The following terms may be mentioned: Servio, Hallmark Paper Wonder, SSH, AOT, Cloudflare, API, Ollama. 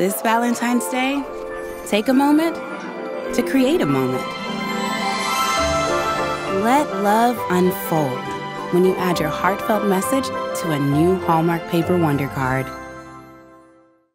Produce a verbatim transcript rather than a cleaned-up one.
This Valentine's Day, take a moment to create a moment. Let love unfold when you add your heartfelt message to a new Hallmark Paper Wonder card.